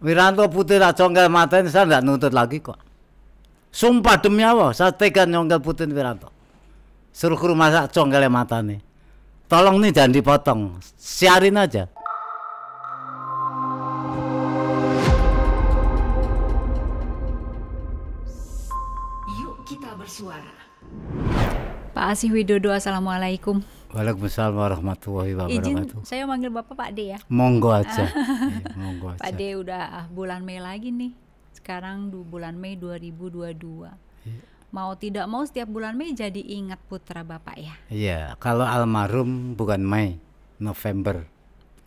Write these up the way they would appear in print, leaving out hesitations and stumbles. Wiranto Putra congkel matain, saya tidak nuntut lagi kok. Sumpah demi Allah, saya tega nyongkel Putin Wiranto. Suruh ke rumah saya congkelnya mata nih. Tolong nih jangan dipotong, siarin aja. Yuk kita bersuara. Pak Asih Widodo, assalamualaikum. Waalaikumsalam warahmatullahi wabarakatuh. Izin saya manggil Bapak Pak D ya? Monggo aja. Monggo aja. Pak D udah bulan Mei lagi nih. Sekarang bulan Mei 2022. Iya. Mau tidak mau setiap bulan Mei jadi ingat putra Bapak ya? Iya, kalau almarhum bukan Mei, November.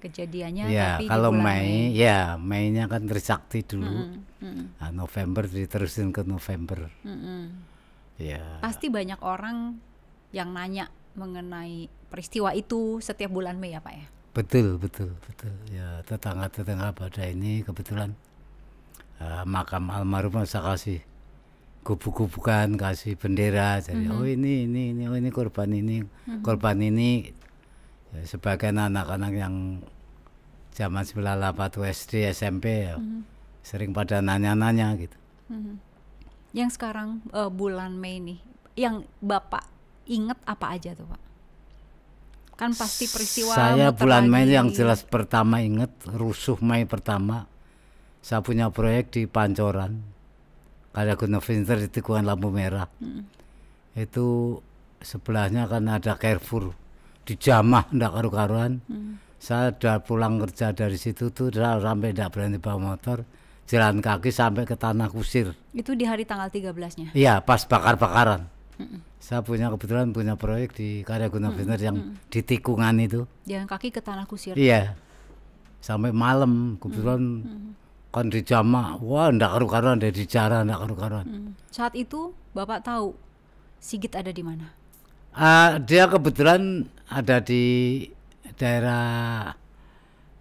Kejadiannya ya, tapi kalau di bulan Mei. Ya, Mei-nya kan Trisakti dulu. Nah, November diterusin ke November. Ya. Pasti banyak orang yang nanya mengenai peristiwa itu setiap bulan Mei ya Pak ya? Betul, betul, betul. Ya, tetangga-tetangga pada ini kebetulan makam almarhum saya kasih gubuk-gubukan, kasih bendera. Jadi oh ini, oh ini korban ini, korban ini. Ya, sebagian anak-anak yang zaman 98 SD, SMP ya, sering pada nanya-nanya gitu. Yang sekarang bulan Mei nih, yang Bapak ingat apa aja tuh Pak? Kan pasti peristiwa. Saya bulan Mei yang jelas pertama ingat, rusuh Mei pertama. Saya punya proyek di Pancoran, karya Gunavinter di tikungan lampu merah. Itu sebelahnya kan ada Carrefour, dijamah ndak karu-karuan. Saya udah pulang kerja dari situ tuh sampai ndak berani bawa motor, jalan kaki sampai ke Tanah Kusir. Itu di hari tanggal 13-nya? Iya, pas bakar-bakaran. Saya punya kebetulan punya proyek di Karya Gunavinter yang di tikungan itu. Jalan kaki ke Tanah Kusir. Iya. Sampai malam kebetulan kan dijamah. Wah, ndak karu-karuan, ada di jalan ndak karu-karuan. Saat itu Bapak tahu Sigit ada di mana? Dia kebetulan ada di daerah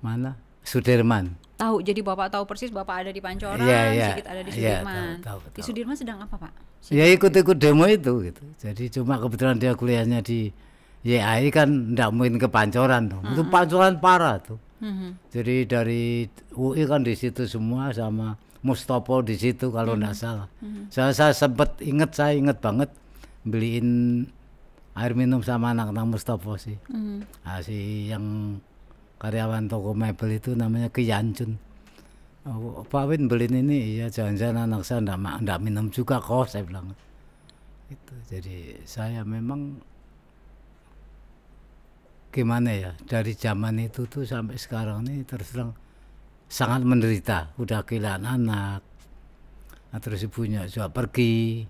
mana? Sudirman. Tahu, jadi Bapak tahu persis Bapak ada di Pancoran, Sigit ada di Sudirman. Tahu, tahu. Di Sudirman sedang apa Pak? Sigit ya ikut-ikut demo itu gitu. Jadi cuma kebetulan dia kuliahnya di YAI kan ndak mungkin ke Pancoran dong. Itu Pancoran parah tuh. Jadi dari UI kan di situ semua, sama Mustopo di situ kalau ndak salah. Saya sempat inget, saya inget banget beliin air minum sama anak-anak Mustopo sih. Nah, si yang karyawan toko mebel itu namanya Kiyancun. Oh, Pak Win beliin ini, iya jangan-jangan anak saya ndak minum juga kok, saya bilang. Itu jadi saya memang gimana ya, dari zaman itu tuh sampai sekarang ini terus terang sangat menderita. Udah kehilangan anak, nah, terus ibunya juga pergi.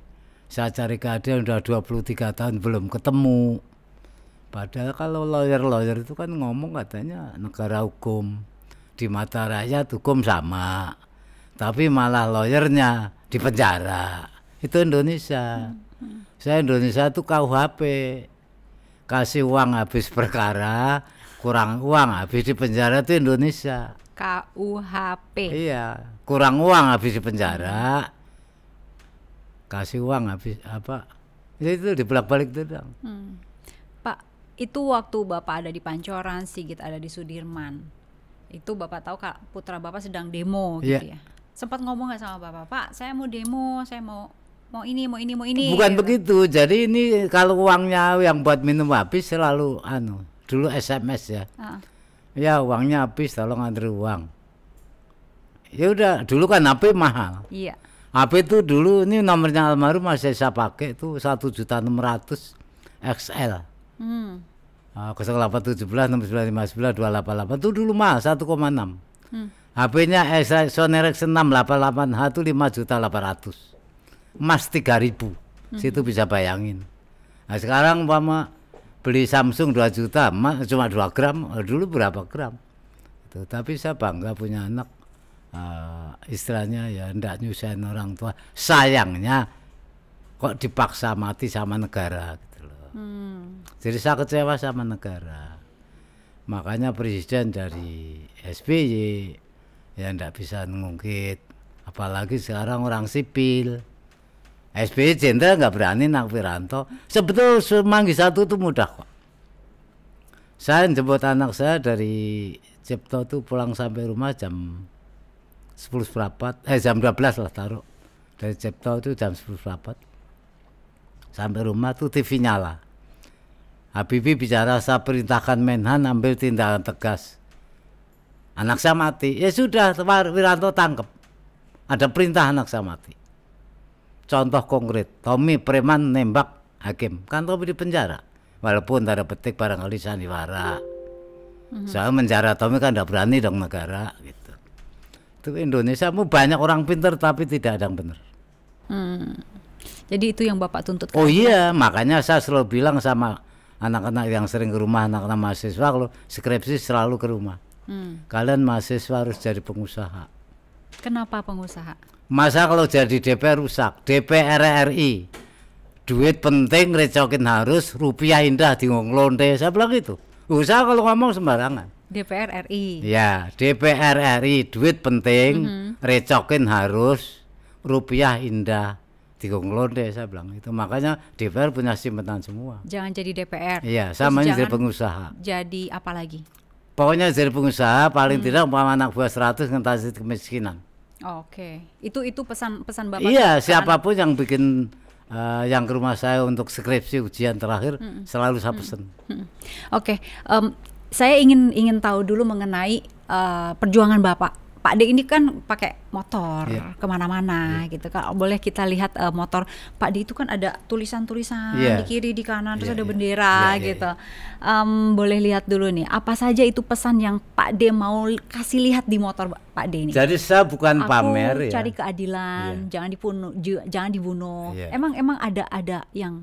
Saya cari keadilan udah 23 tahun belum ketemu. Padahal kalau lawyer-lawyer itu kan ngomong katanya negara hukum, di mata rakyat hukum sama, tapi malah lawyernya di penjara. Itu Indonesia. Saya Indonesia itu KUHP, kasih uang habis perkara, kurang uang habis di penjara, itu Indonesia. KUHP. Iya, kurang uang habis di penjara, kasih uang habis apa? Itu dibolak-balik itu dong. Pak, itu waktu Bapak ada di Pancoran, Sigit ada di Sudirman. Itu Bapak tahu putra Bapak sedang demo gitu ya. Sempat ngomong nggak sama Bapak, Pak saya mau demo, saya mau ini, mau ini, mau ini. Bukan gitu. Begitu, jadi ini kalau uangnya yang buat minum habis selalu anu, dulu SMS ya. Ya uangnya habis, tolong antri uang. Ya udah, dulu kan HP mahal. Iya. HP itu dulu, ini nomornya almarhum masih saya pakai tuh 1.600.000 XL. 0817 6959 288 itu dulu mah 1,6. HP-nya Sony Ericsson 688H itu 5.800.000, emas 3.000. Situ bisa bayangin. Nah sekarang umpama beli Samsung 2 juta, emas cuma 2 gram. Dulu berapa gram? Tuh, tapi saya bangga punya anak. Istilahnya ya ndak nyusahin orang tua. Sayangnya kok dipaksa mati sama negara. Jadi saya kecewa sama negara. Makanya presiden dari SBY ya ndak bisa ngungkit. Apalagi sekarang orang sipil. SBY jenderal nggak berani, Wiranto. Sebetulnya Semanggi satu itu mudah kok. Saya jemput anak saya dari Cipto tuh pulang sampai rumah jam jam 12 lah taruh. Dari Cipto itu jam 10 sampai rumah tuh TV nyala. Habibie bicara, saya perintahkan Menhan ambil tindakan tegas. Anak saya mati. Ya sudah, Wiranto tangkap. Ada perintah anak saya mati. Contoh konkret, Tommy Preman nembak hakim. Kan Tommy di penjara. Walaupun tanda petik barangkali sandiwara. Soalnya menjara Tommy kan tidak berani dong negara gitu. Itu Indonesia mau banyak orang pinter tapi tidak ada yang benar. Jadi itu yang Bapak tuntut. Oh iya, makanya saya selalu bilang sama anak-anak yang sering ke rumah, anak-anak mahasiswa kalau skripsi selalu ke rumah. Kalian mahasiswa harus jadi pengusaha. Kenapa pengusaha? Masa kalau jadi DPR rusak, DPR RI. Duit penting, recokin harus, rupiah indah di ngonglonde, saya bilang gitu. Usaha kalau ngomong sembarangan. DPR RI. Ya, DPR RI, duit penting, recokin harus, rupiah indah. Dikonglode saya bilang itu, makanya DPR punya simpenan semua. Jangan jadi DPR. Iya, sama jadi pengusaha. Jadi apa lagi? Pokoknya jadi pengusaha paling tidak umpama anak buah 100 ngetasin kemiskinan. Oke, itu pesan Bapak. Iya, siapapun yang bikin yang ke rumah saya untuk skripsi ujian terakhir selalu saya pesen. Oke, saya ingin tahu dulu mengenai perjuangan Bapak. Pak D ini kan pakai motor kemana-mana gitu. Kalau boleh kita lihat motor Pak D itu kan ada tulisan-tulisan di kiri, di kanan, terus ada bendera gitu. Boleh lihat dulu nih, apa saja itu pesan yang Pak D mau kasih lihat di motor Pak D ini? Jadi saya bukan pamer ya. Aku cari keadilan, jangan dibunuh. Emang ada yang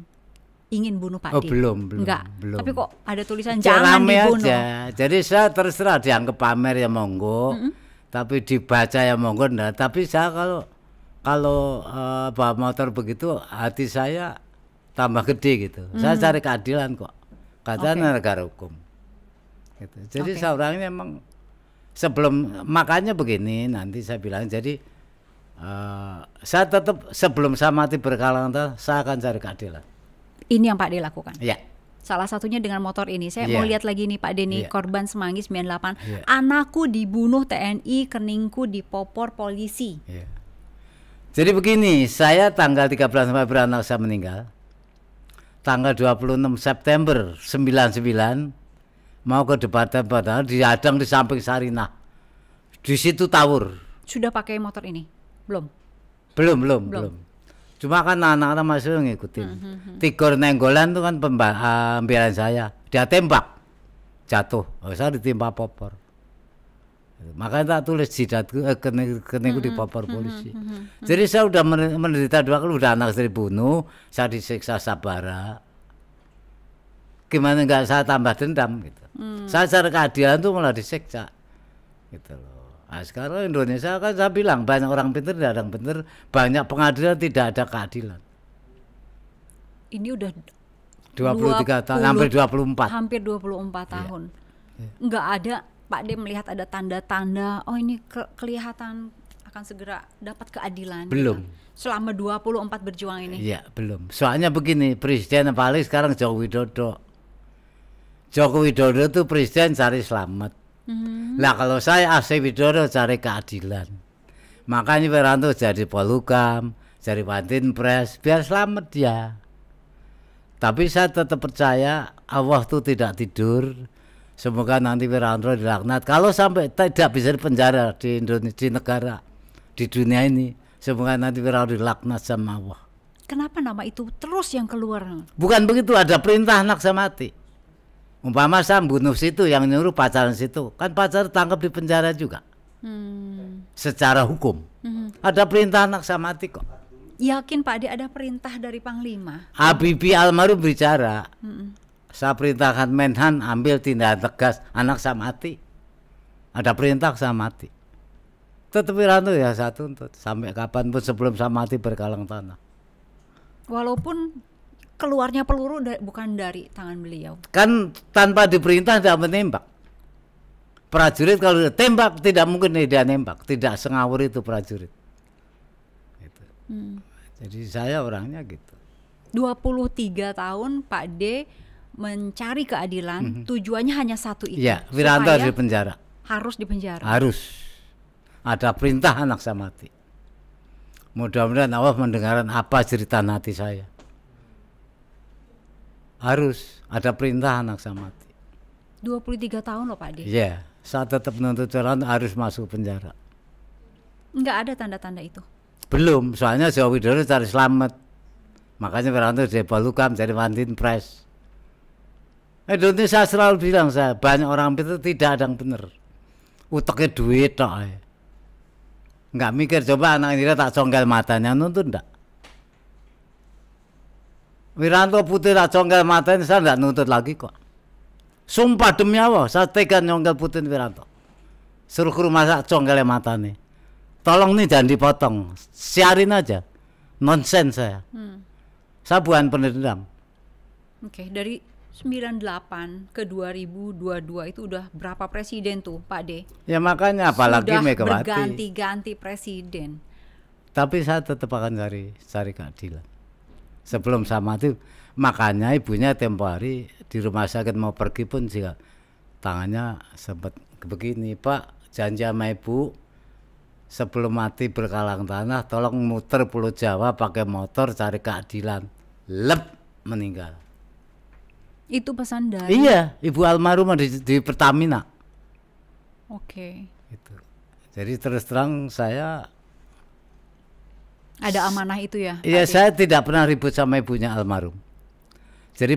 ingin bunuh Pak D? Oh belum. Enggak. Belum. Tapi kok ada tulisan jangan dibunuh. Aja. Jadi saya terserah dianggap pamer ya monggo. Tapi dibaca ya monggo, tapi saya kalau bawa motor begitu hati saya tambah gede gitu. Saya cari keadilan kok, katanya negara hukum gitu. Jadi saya orangnya emang sebelum, makanya begini nanti saya bilang, jadi saya tetap sebelum saya mati berkalang, saya akan cari keadilan. Ini yang Pak D lakukan? Iya. Salah satunya dengan motor ini. Saya mau lihat lagi nih Pak Denny, korban Semanggi 98. Anakku dibunuh TNI, keningku dipopor polisi. Jadi begini, saya tanggal 13 November anak saya meninggal. Tanggal 26 September 99 mau ke Departemen Pertahanan, dihadang di samping Sarinah. Di situ tawur. Sudah pakai motor ini? Belum. Belum. Cuma kan anak-anak masih ngikutin. Tigor nenggolan itu kan pembelaan saya. Dia tembak, jatuh. Oh, saya ditimpa popor. Makanya tak tulis jidatku, keningku dipopor polisi. Jadi saya udah menderita dua kali, udah anak saya dibunuh, saya disiksa Sabara. Gimana enggak saya tambah dendam gitu. Saya cari keadilan tuh malah disiksa. Gitu loh. Nah, sekarang Indonesia kan saya bilang banyak orang pintar, tidak ada yang benar, banyak pengadilan, tidak ada keadilan. Ini udah 23 tahun, hampir 24. Hampir 24 tahun. Nggak ada Pak D melihat ada tanda-tanda, oh ini kelihatan akan segera dapat keadilan. Belum. Kan? Selama 24 berjuang ini. Iya, belum. Soalnya begini, Presiden paling sekarang Joko Widodo. Joko Widodo itu Presiden cari selamat. Nah kalau saya AC Widodo cari keadilan. Makanya Wiranto jadi Polhukam, jadi Watinpres, biar selamat dia. Tapi saya tetap percaya Allah itu tidak tidur. Semoga nanti Wiranto dilaknat. Kalau sampai tidak bisa dipenjara di Indonesia, di negara, di dunia ini, semoga nanti Wiranto dilaknat sama Allah. Kenapa nama itu terus yang keluar? Bukan begitu, ada perintah anak saya mati. Umpama saya bunuh situ, yang nyuruh pacaran situ, kan pacar tangkap di penjara juga. Secara hukum ada perintah anak saya mati kok. Yakin Pak D ada perintah dari Panglima? Habibie almarhum bicara, saya perintahkan Menhan ambil tindakan tegas, anak saya mati. Ada perintah saya mati. Tetapi Wiranto ya saya tuntut sampai kapanpun sebelum saya mati berkalang tanah. Walaupun keluarnya peluru bukan dari tangan beliau. Kan tanpa diperintah tidak menembak. Prajurit kalau tembak tidak mungkin dia nembak. Tidak sengawur itu prajurit. Gitu. Jadi saya orangnya gitu. 23 tahun Pak D mencari keadilan. Tujuannya hanya satu itu. Ya, Wiranto harus dipenjara. Harus dipenjara. Harus. ada perintah anak saya mati. Mudah-mudahan Allah mendengarkan apa cerita hati saya. Harus ada perintah anak saya mati. 23 tahun loh Pak De. Iya, saya tetap menuntut jalan harus masuk penjara. Enggak ada tanda-tanda itu? Belum, soalnya Joko Widodo cari selamat. Makanya berantur dari Polhukam, dari Wantin Pres. Indonesia selalu bilang saya, banyak orang itu tidak ada yang benar. Uteknya duit tak. Enggak mikir, coba anak ini tak congkel matanya, nuntut enggak? Wiranto Putri tak congkel matanya, saya enggak nuntut lagi kok. Sumpah demi Allah, saya tega nyongkel Putin Wiranto. Suruh ke rumah saya congkel matanya. Tolong nih jangan dipotong, siarin aja. Nonsen saya. Saya bukan pendendam. Oke, dari 98 ke 2022 itu udah berapa presiden tuh Pak De? Ya makanya apalagi Megawati. Berganti-ganti presiden. Tapi saya tetap akan cari keadilan. Sebelum saya mati, makanya ibunya tempo hari di rumah sakit mau pergi pun juga tangannya sempat begini, Pak, janji sama ibu sebelum mati berkalang tanah tolong muter Pulau Jawa pakai motor cari keadilan. Lep, meninggal. Itu pesan dari? Iya, ibu almarhumah di Pertamina. Oke. Itu. Jadi terus terang saya ada amanah itu ya? Iya, saya tidak pernah ribut sama ibunya almarhum. Jadi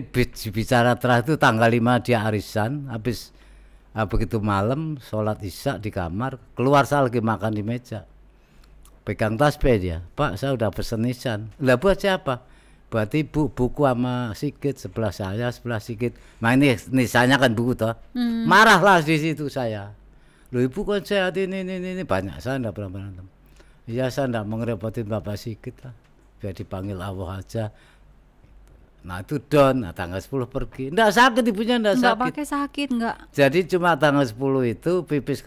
bicara terakhir itu tanggal 5 dia arisan, habis begitu malam sholat isya di kamar, keluar saya lagi makan di meja, pegang tasbih dia, Pak saya udah pesen nisan. Lah buat siapa? Buat ibu, buku sama Sigit, sebelah saya, sebelah Sigit. Nah ini nisannya kan buku toh. Marahlah di situ saya, lu ibu kan sehat ini banyak, saya enggak pernah berantem. Iya saya enggak mengrepotin Bapak Sigit lah, biar dipanggil Allah aja. Nah itu down, nah, tanggal 10 pergi. Nggak sakit ibunya, nggak sakit. Nggak pakai sakit, nggak. Jadi cuma tanggal 10 itu pipis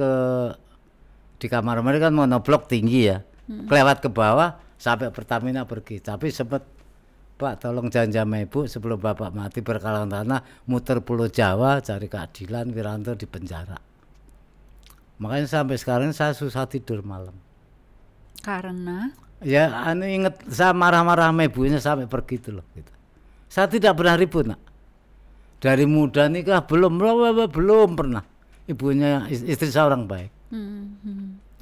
di kamar mereka kan monoblok tinggi ya. Kelewat ke bawah sampai Pertamina pergi. Tapi sempat, Pak tolong janji sama ibu sebelum bapak mati berkalang tanah muter Pulau Jawa cari keadilan, Wiranto di penjara. Makanya sampai sekarang saya susah tidur malam. Karena? Ya anu inget saya marah-marah sama ibunya sampai pergi itu loh gitu. Saya tidak pernah ribut nak. Dari muda nikah belum pernah. Ibunya istri saya orang baik,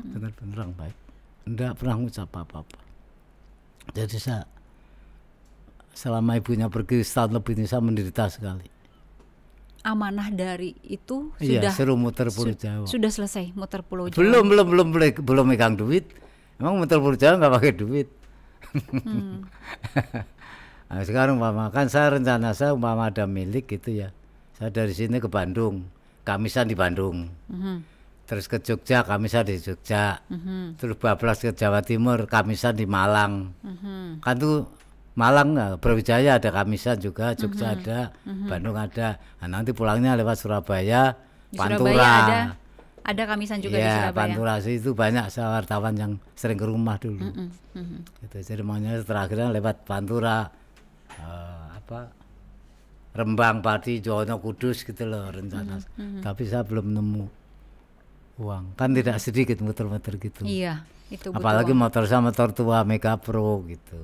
benar-benar orang baik. Tidak pernah ngucap apa-apa. Jadi saya selama ibunya pergi setahun lebih ini saya menderita sekali. Amanah dari itu sudah. Iya, seru muter Pulau Jawa. Sudah selesai muter Pulau Jawa. Belum megang duit. Emang muter Pulau Jawa nggak pakai duit. Nah, sekarang umpama kan saya rencana saya umpama ada milik gitu ya, saya dari sini ke Bandung, Kamisan di Bandung, terus ke Jogja, Kamisan di Jogja, terus bablas ke Jawa Timur, Kamisan di Malang, kan tuh Malang Brawijaya ada Kamisan juga, Jogja ada, Bandung ada, nah, nanti pulangnya lewat Surabaya, di Pantura, Surabaya ada Kamisan juga ya, di Surabaya. Pantura itu banyak wartawan yang sering ke rumah dulu, gitu, jadi maunya terakhirnya lewat Pantura. Rembang, Pati, Jono, Kudus gitu loh rencana. Tapi saya belum nemu uang. Kan tidak sedikit muter-muter gitu. Iya, itu apalagi uang. Motor saya motor tua Mega Pro gitu.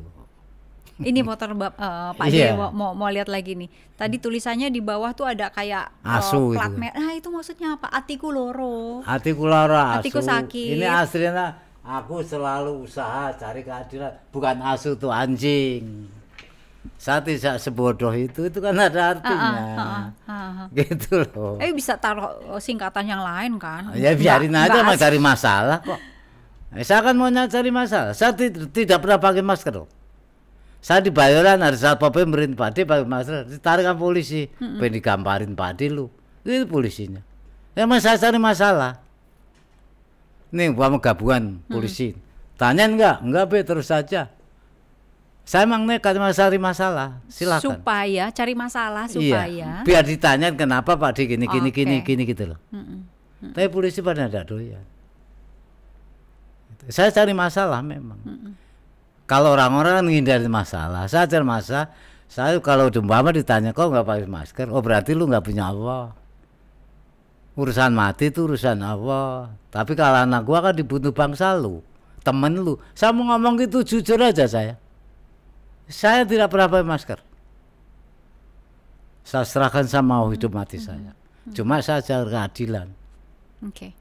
Ini motor Pak De mau lihat lagi nih. Tadi tulisannya di bawah tuh ada kayak asu plat merah. Nah, itu maksudnya apa? Atikuloro. Atikuloro asu. Atiku sakit. Ini aslinya aku selalu usaha cari keadilan, bukan asu tuh anjing. Saya tidak sebodoh itu kan ada artinya, gitu loh. Bisa taruh singkatan yang lain kan? Ya biarin aja mau cari masalah kok. Saya kan mau cari masalah. Saya tidak pernah pakai masker. Saya dibayaran harus saat pemerintah Padi pakai masker, ditarikan polisi, pengen digamparin Padi lu, itu polisinya. Emang saya cari masalah. Nih buat gabungan polisi, tanya enggak be terus saja. Saya emang nekat cari masalah, silakan. Supaya cari masalah supaya. Iya, biar ditanya kenapa Pak De gini gitu loh. Tapi polisi pada tidak doyan. Saya cari masalah memang. Kalau orang-orang menghindari masalah, saya cari masalah. Saya kalau umpama ditanya kok nggak pakai masker, oh berarti lu nggak punya Allah. urusan mati itu urusan Allah. Tapi kalau anak gua kan dibunuh bangsa lu, temen lu. Saya mau ngomong gitu jujur aja, saya tidak pernah pakai masker. Saya serahkan sama hidup mati saya. Cuma saya cari keadilan. Oke.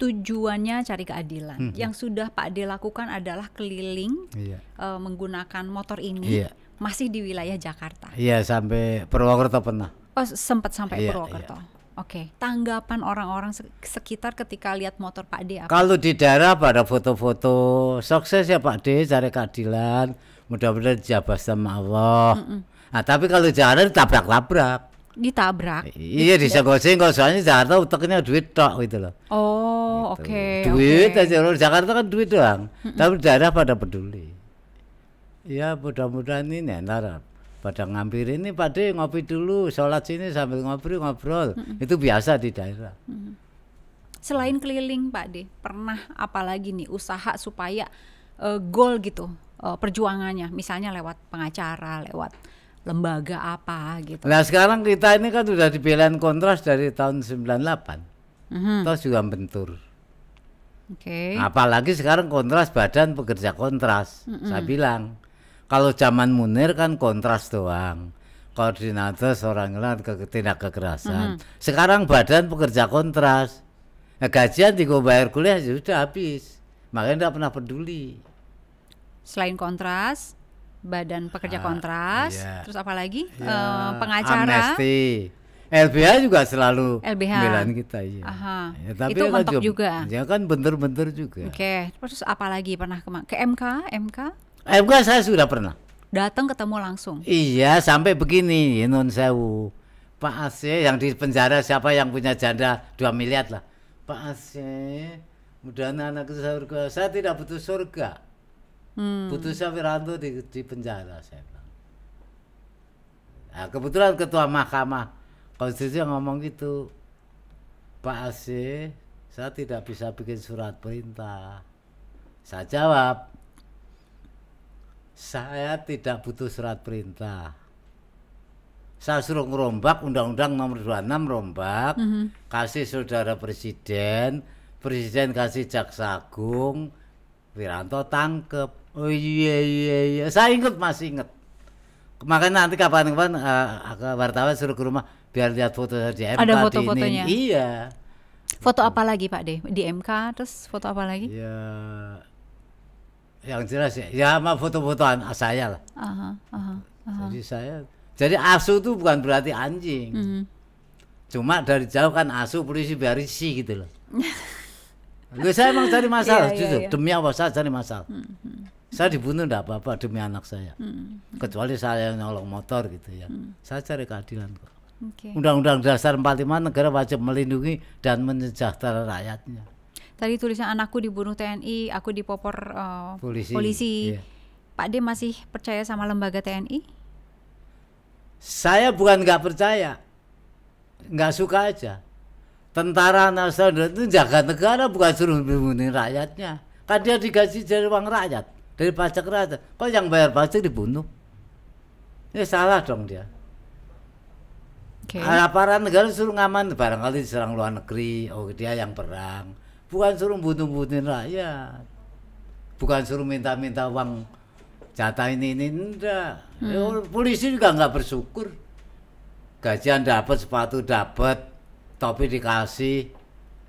Tujuannya cari keadilan. Yang sudah Pak Ade lakukan adalah keliling menggunakan motor ini masih di wilayah Jakarta. Iya, sampai Purwokerto pernah. Oh, sempat sampai Purwokerto. Oke, tanggapan orang-orang sekitar ketika lihat motor Pak D apa? Kalau di daerah pada foto-foto, sukses ya Pak D, cari keadilan, mudah-mudahan dijabah sama Allah. Nah, tapi kalau jalan ditabrak-labrak. Ditabrak? Iya, disenggol-senggol, soalnya Jakarta utaknya duit tok gitu loh. Oh, gitu. Duit aja, Jakarta kan duit doang, tapi daerah pada peduli. Ya mudah-mudahan ini ntar pada ngampirin ini Pak D ngopi dulu, sholat sini sambil ngobrol-ngobrol, itu biasa di daerah. Selain keliling Pak D, pernah apalagi nih usaha supaya goal gitu perjuangannya, misalnya lewat pengacara, lewat lembaga apa gitu? Nah sekarang kita ini kan sudah dibelain Kontras dari tahun 98, terus juga membentur. Apalagi sekarang Kontras badan pekerja kontras, saya bilang. Kalau zaman Munir kan kontras doang, koordinator seorang yang tindak kekerasan. Sekarang badan pekerja kontras, nah, gajian di bayar kuliah sudah habis, makanya tidak pernah peduli. Selain kontras, badan pekerja kontras, terus apa lagi? Pengacara, amnesti, LBH juga selalu pembelaan kita. Ya, tapi itu mentok juga. Ya kan bentur-bentur juga. Oke, terus apa lagi pernah ke MK? MK saya sudah pernah datang ketemu langsung. Iya, sampai begini nun sewu, Pak Aceh yang di penjara, siapa yang punya janda 2 miliar lah, Pak Aceh mudah anakku surga. Saya tidak butuh surga, butuh Wiranto di penjara, saya bilang. Nah, kebetulan ketua Mahkamah Konstitusi ngomong gitu, Pak Aceh saya tidak bisa bikin surat perintah. Saya jawab, saya tidak butuh surat perintah. Saya suruh ngerombak Undang-Undang Nomor 26 rombak, kasih saudara presiden, presiden kasih jaksa agung, Wiranto tangkep. Oh iya, saya ingat, masih ingat. Makanya nanti kapan-kapan wartawan suruh ke rumah biar lihat foto saya di MK. Ada foto-fotonya. Iya. Foto apa lagi Pak De? Di MK terus foto apa lagi? Ya, yang jelas ya sama foto-fotoan saya lah. Jadi saya, jadi asu itu bukan berarti anjing, cuma dari jauh kan asu polisi berisi gitu loh. Saya emang cari masalah, jujur, demi Allah saya cari masalah. Saya dibunuh tidak apa-apa demi anak saya, kecuali saya nyolong motor gitu ya. Saya cari keadilan kok. Undang-Undang Dasar 45 negara wajib melindungi dan mensejahterakan rakyatnya. Tadi tulisan anakku dibunuh TNI, aku dipopor polisi. Iya. Pak D masih percaya sama lembaga TNI? Saya bukan nggak percaya, nggak suka aja. Tentara Nasional itu jaga negara, bukan suruh dibunuh rakyatnya. Kan dia digaji dari uang rakyat, dari pajak rakyat. Kok yang bayar pajak dibunuh? Ini salah dong dia. Aparat negara suruh ngaman, barangkali diserang luar negeri, oh dia yang perang. Bukan suruh bunuh-bunuhin rakyat, bukan suruh minta-minta uang jatah ini enggak. Polisi juga nggak bersyukur, gajian dapat, sepatu dapat, topi dikasih,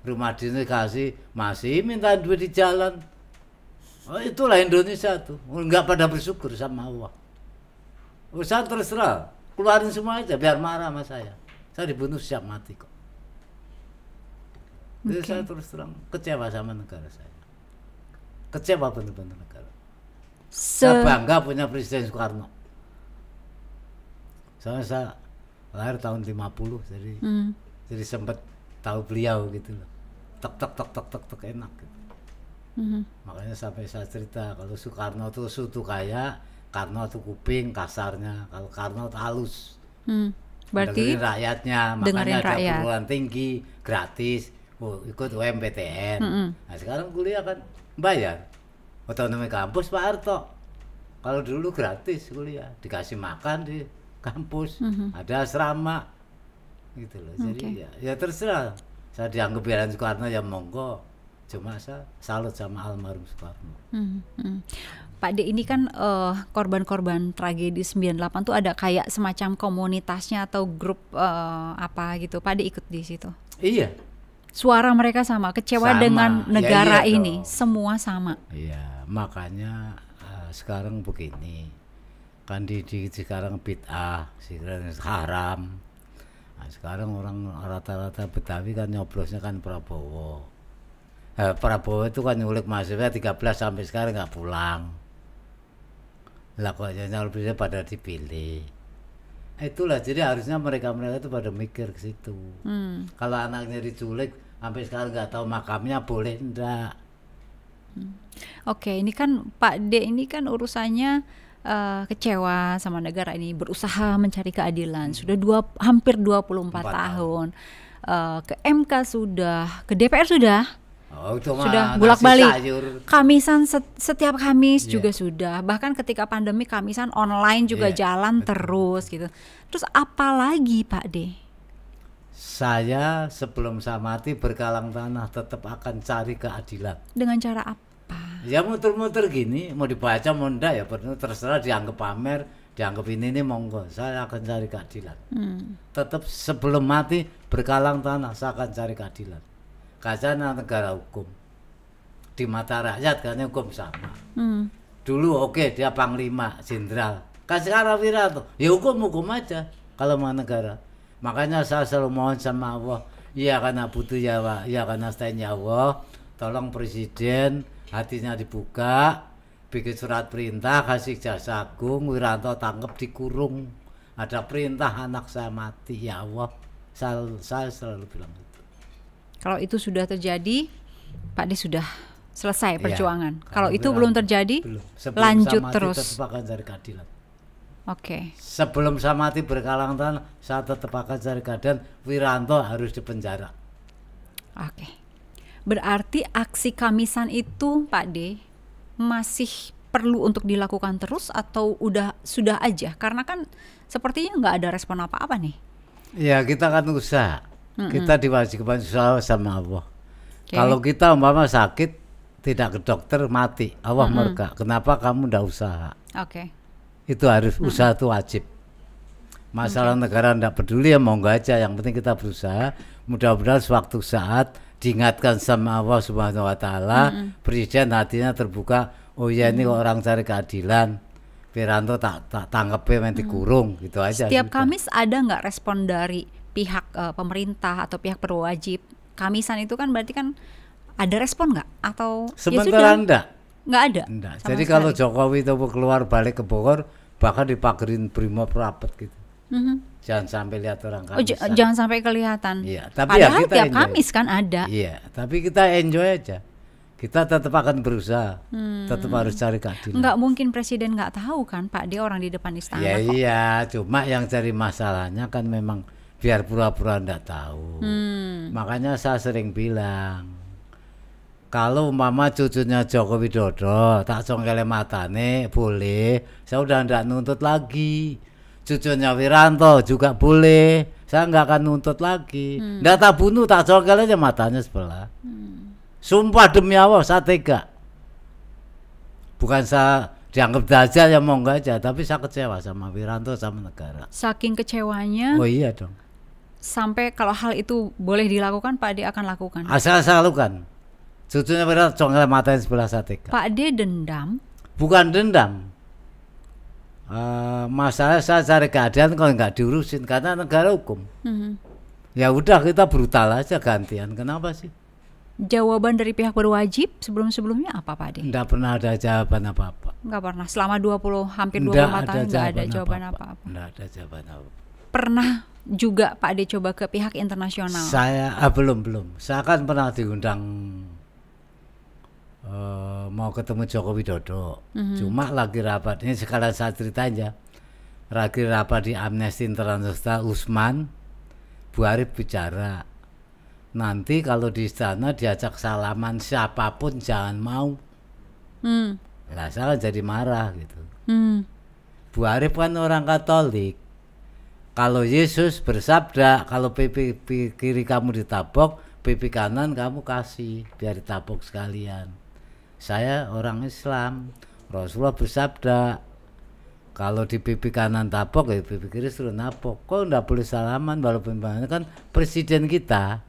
rumah dinas dikasih, masih minta duit di jalan. Oh, itulah Indonesia tuh, nggak pada bersyukur sama Allah. Usaha terserah, keluarin semua aja, biar marah sama saya. Saya dibunuh siap mati kok. Jadi saya terus terang kecewa sama negara saya, kecewa benar-benar negara. Saya bangga punya Presiden Soekarno. Soalnya saya lahir tahun 50, jadi sempat tahu beliau gitu loh. Tek enak gitu. Makanya sampai saya cerita kalau Soekarno tuh sutu kaya, Karno tuh kuping kasarnya, kalau Karno tuh halus. Berarti dengerin rakyatnya, makanya ada perguruan tinggi gratis. Ikut UMPTN. Nah sekarang kuliah kan bayar, otonomi kampus Pak Harto. Kalau dulu gratis kuliah, dikasih makan di kampus, ada asrama gitu loh. Jadi ya terserah saya dianggap belahan Soekarno ya monggo, cuma saya salut sama almarhum Soekarno. Pak D ini kan korban-korban tragedi 98 tuh ada kayak semacam komunitasnya atau grup apa gitu. Pak D ikut di situ? Iya. Suara mereka sama, kecewa sama dengan negara ya, iya ini, semua sama. Iya, makanya sekarang begini. Kan di sekarang bid'ah, sekarang haram. Nah, sekarang orang rata-rata Betawi kan nyoblosnya kan Prabowo. Prabowo itu kan nyulik mahasiswa 13 sampai sekarang nggak pulang. Lakuannya harusnya pada dipilih. Itulah, jadi harusnya mereka-mereka itu pada mikir ke situ. Kalau anaknya diculik sampai sekarang nggak tahu makamnya boleh enggak. Oke, ini kan Pak D ini kan urusannya kecewa sama negara ini, berusaha mencari keadilan. Sudah hampir 24 tahun. Ke MK sudah, ke DPR sudah. Oh, sudah bolak-balik Kamisan setiap Kamis juga sudah, bahkan ketika pandemi Kamisan online juga jalan terus gitu. Terus apalagi Pak D? Saya sebelum saya mati berkalang tanah tetap akan cari keadilan. Dengan cara apa? Ya muter-muter gini, mau dibaca mau enggak ya terserah, dianggap pamer, dianggap ini monggo, saya akan cari keadilan. Tetap sebelum mati berkalang tanah saya akan cari keadilan. Kacana negara hukum di mata rakyat kan hukum sama. Dulu oke, dia panglima jenderal, sekarang Wiranto ya hukum aja kalau mau negara. Makanya saya selalu mohon sama Allah, ya karena butuh ya Allah, ya karena setanya Allah, tolong presiden hatinya dibuka, bikin surat perintah kasih Jaksa Agung, Wiranto tangkap dikurung, ada perintah anak saya mati ya Allah. Saya selalu bilang itu. Kalau itu sudah terjadi, Pak D sudah selesai perjuangan. Kalau itu belum terjadi, lanjut terus. Sebelum saya mati tetap akan cari keadilan. Oke. Sebelum saya mati berkalang tanah, saya tetap akan cari keadilan. Wiranto harus dipenjara. Oke. Berarti aksi Kamisan itu, Pak D, masih perlu untuk dilakukan terus atau sudah aja? Karena kan sepertinya nggak ada respon apa-apa nih. Ya kita kan usaha. Kita diwajibkan usaha sama Allah. Kalau kita umpama sakit tidak ke dokter mati, Allah murka. Kenapa kamu tidak usaha? Itu harus usaha itu wajib. Masalah negara tidak peduli ya mau nggak aja. Yang penting kita berusaha. Mudah-mudahan sewaktu saat diingatkan sama Allah Subhanahu Wa Taala, presiden hatinya terbuka. Oh ya ini orang cari keadilan. Wiranto tak tangkepnya dikurung gitu aja. Setiap gitu. Kamis ada nggak respon dari pihak pemerintah atau pihak perwajib? Kamisan itu kan berarti kan ada respon nggak? Atau sementara enggak? Nggak ada. Enggak. Jadi kalau Jokowi itu keluar balik ke Bogor, bahkan dipagerin Brimob rapat gitu. Jangan sampai lihat orang Kamisan. Oh, jangan sampai kelihatan. Iya, tapi padahal ya tiap enjoy. Kamis kan ada. Iya, tapi kita enjoy aja. Kita tetap akan berusaha, tetap harus cari keadilan. Nggak mungkin presiden nggak tahu kan Pak D, orang di depan istana. Ya, iya, cuma yang cari masalahnya kan memang biar pura-pura nggak tahu. Makanya saya sering bilang, kalau mama cucunya Joko Widodo tak congkele matane boleh, saya udah nggak nuntut lagi. Cucunya Wiranto juga boleh, saya nggak akan nuntut lagi. Nggak tak bunuh, tak congkele aja matanya sebelah. Sumpah demi Allah saya tega. Bukan saya dianggap dajal ya mau nggak aja, tapi saya kecewa sama Wiranto sama negara. Saking kecewanya. Oh iya dong. Sampai kalau hal itu boleh dilakukan, Pak D akan lakukan. Asal saya lakukan. Cucunya Wiranto congkel matain sebelah saya tega. Pak D dendam? Bukan dendam. Masalah saya cari keadilan kalau nggak diurusin karena negara hukum. Ya udah kita brutal aja gantian. Kenapa sih? Jawaban dari pihak berwajib sebelum-sebelumnya apa Pak D? Nggak pernah ada jawaban apa-apa. Nggak pernah, selama hampir 24 tahun nggak ada jawaban apa-apa. Nggak ada jawaban apa-apa. Pernah juga Pak D coba ke pihak internasional? Saya belum. Saya kan pernah diundang mau ketemu Joko Widodo. Cuma lagi rapat, ini sekarang saya cerita aja. Lagi rapat di Amnesty International, Usman Buharib bicara. Nanti kalau di istana diajak salaman siapapun jangan mau. Nah, saya jadi marah gitu. Buharib kan orang Katolik. Kalau Yesus bersabda kalau pipi kiri kamu ditabok pipi kanan kamu kasih biar ditabok sekalian. Saya orang Islam, Rasulullah bersabda, kalau di pipi kanan tabok ya pipi kiri suruh napok. Kok nggak boleh salaman, walaupun kan presiden kita.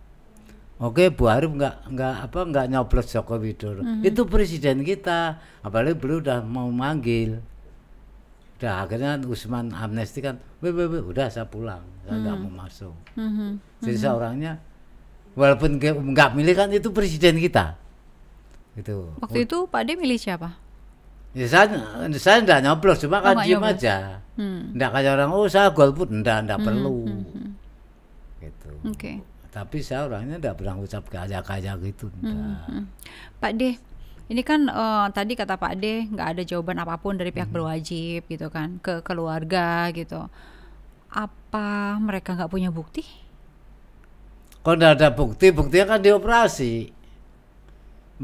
Oke, Bu Harif nggak nyoblos Joko Widodo. Itu presiden kita, apalagi beliau udah mau manggil. Udah akhirnya Usman amnesti kan, udah saya pulang, saya nggak mau masuk. Jadi saya orangnya, walaupun nggak milih kan itu presiden kita. Gitu. Waktu itu Pak De milih siapa? Ya saya nggak nyoblos, cuma kan diem aja. Nggak kayak orang, oh saya golput, nggak perlu. Gitu. Oke. Tapi saya orangnya tidak pernah ucap kaya-kaya gitu. Pak De, ini kan tadi kata Pak De nggak ada jawaban apapun dari pihak berwajib gitu kan, ke keluarga gitu. Apa mereka nggak punya bukti? Kalau nggak ada bukti, buktinya kan dioperasi.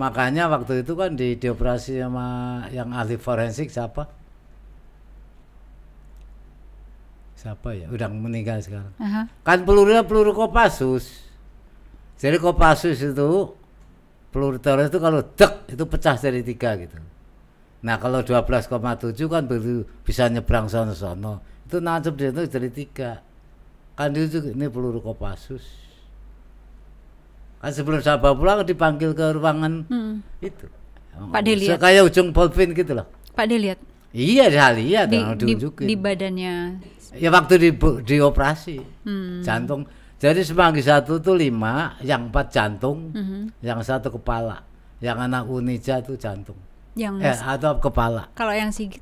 Makanya waktu itu kan dioperasi sama yang ahli forensik siapa? Siapa ya? Udah meninggal sekarang. Kan pelurunya peluru Kopassus. Jadi Kopassus itu peluru teroris itu kalau dek itu pecah jadi 3 gitu. Nah kalau 12,7 kan baru bisa nyebrang sono-sono. Itu nancep dia itu jadi 3. Kan itu ini peluru Kopassus. Kan sebelum saya pulang dipanggil ke ruangan itu. Pak De lihat. Kayak ujung polpin gitu loh. Pak De lihat. Iya lihat di badannya. Ya waktu dioperasi jantung. Jadi semanggi 1 tuh 5, yang 4 jantung, yang 1 kepala, yang anak Unija tuh jantung. Yang atau kepala. Kalau yang Sigit?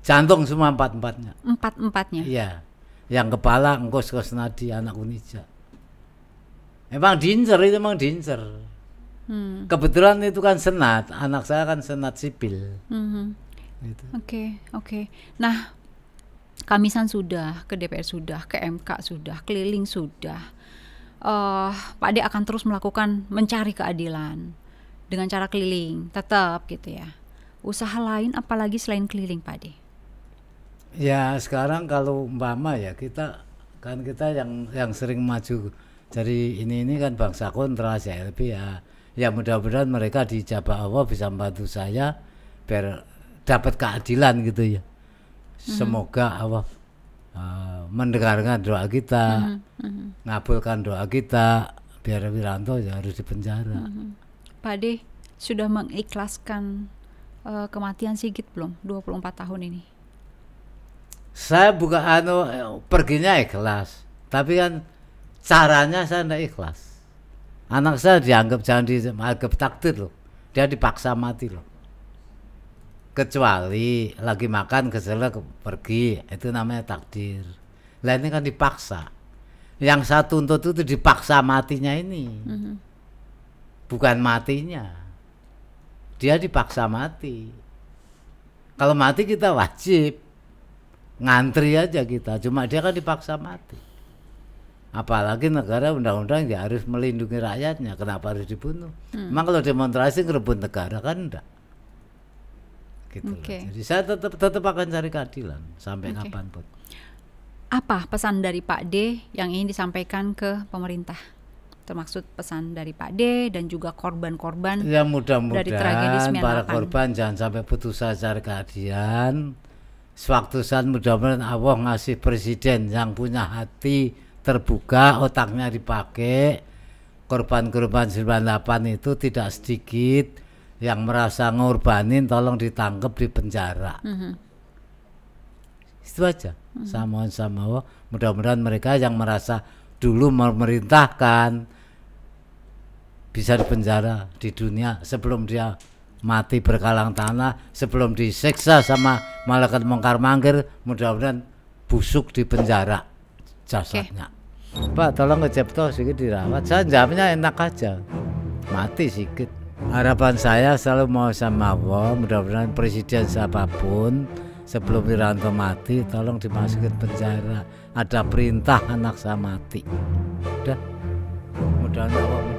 Jantung semua 4-4-nya. 4-4-nya. Iya, yang kepala Engkos Nadi anak Unija. Emang diincer itu Kebetulan itu kan senat, anak saya kan senat sipil. Gitu. Oke. Nah. Kamisan sudah, ke DPR sudah, ke MK sudah, keliling sudah. Pak De akan terus melakukan mencari keadilan dengan cara keliling, tetap gitu ya. Usaha lain apalagi selain keliling Pak De? Ya sekarang kalau umpama ya kita yang sering maju jadi ini kan bangsa kontra CLB ya. Ya mudah-mudahan mereka dijabah Allah bisa membantu saya biar dapat keadilan gitu ya. Semoga Allah mendengarkan doa kita, ngabulkan doa kita, biar Wiranto ya harus dipenjara. Pak De sudah mengikhlaskan kematian Sigit belum? 24 tahun ini. Saya bukan perginya ikhlas, tapi kan caranya saya tidak ikhlas. Anak saya jangan dianggap takdir loh, dia dipaksa mati loh. Kecuali lagi makan keselak pergi, itu namanya takdir. Lainnya kan dipaksa. Yang satu untuk itu dipaksa matinya ini, bukan matinya. Dia dipaksa mati. Kalau mati kita wajib ngantri aja kita. Cuma dia kan dipaksa mati. Apalagi negara undang-undang dia harus melindungi rakyatnya. Kenapa harus dibunuh? Emang kalau demonstrasi ngerebut negara kan enggak. Gitu jadi saya tetap akan cari keadilan sampai kapanpun. Apa pesan dari Pak De yang ingin disampaikan ke pemerintah? Termasuk pesan dari Pak De dan juga korban-korban ya, mudah-mudahan para korban jangan sampai putus asa cari keadilan. Sewaktu saat mudah-mudahan Allah ngasih presiden yang punya hati terbuka, otaknya dipakai. Korban-korban 98 itu tidak sedikit. Yang merasa ngorbanin tolong ditangkap di penjara. Itu aja. Saya mohon sama Allah, mudah-mudahan mereka yang merasa dulu memerintahkan bisa dipenjara di dunia sebelum dia mati berkalang tanah, sebelum disiksa sama malaikat mungkar mangkir, mudah-mudahan busuk di penjara jasadnya. Pak tolong ngejepto sedikit dirawat. Saya jamnya enak aja. Mati sedikit. Harapan saya selalu mau sama Allah, mudah-mudahan presiden siapapun sebelum Wiranto mati tolong dimasukin penjara. Ada perintah anak saya mati. Udah, mudah-mudahan Allah